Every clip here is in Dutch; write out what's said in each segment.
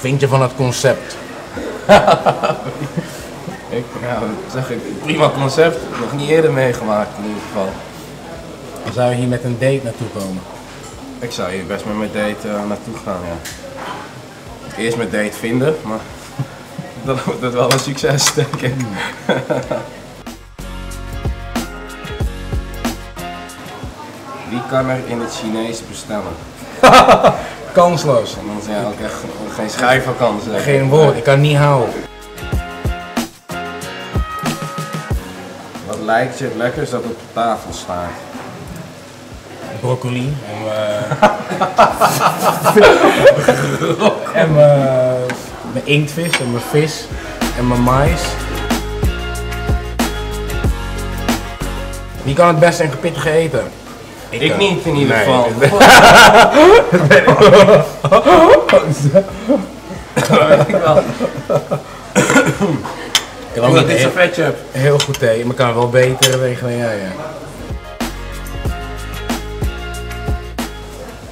vind je van het concept? Nou, zeg ik, prima concept. Nog niet eerder meegemaakt in ieder geval. Zou je hier met een date naartoe komen? Ik zou hier best met mijn date naartoe gaan, ja. Eerst mijn date vinden, maar dat wordt wel een succes, denk ik. Wie kan er in het Chinees bestellen? Kansloos. En dan zijn ook echt geen schrijverkans. Geen woord, ik kan niet houden. Wat lijkt je het lekkerst dat op de tafel staat? Broccoli en mijn inktvis en mijn vis en mijn mais. Wie kan het beste en pittige eten? Ik niet in ieder geval. Dat ben ik wel. Ik denk dat dit zo'n vetje heb. Heel goed thee, maar kan wel beter wegen dan jij. Ja.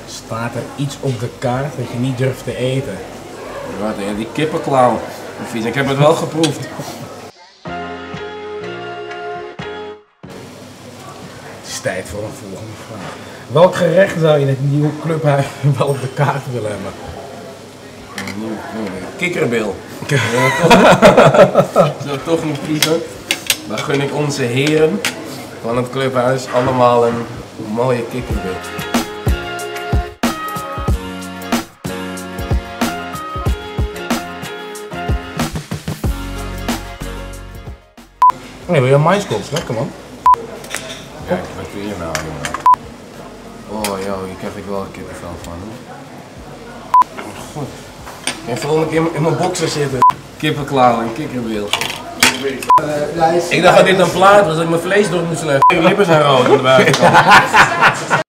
Staat er iets op de kaart dat je niet durft te eten? Die kippenklauw. Ik heb het wel geproefd. Het is tijd voor een volgende vraag. Welk gerecht zou je in het nieuwe clubhuis wel op de kaart willen hebben? Kikkerbil. Zou toch niet kiezen. Dan gun ik onze heren van het clubhuis allemaal een mooie kikkerbil. Nee, wil je een maiskools? Lekker man. Kijk, wat doe je nou, jongen? Oh joh, hier krijg ik wel een kippenvel van. Goed. En vooral ik in mijn boxer zitten. Kippenklauw en kikkerbil. Ik dacht dat dit een plaat was, dat ik mijn vlees door moest leggen. Mijn lippen zijn rood aan de buitenkant.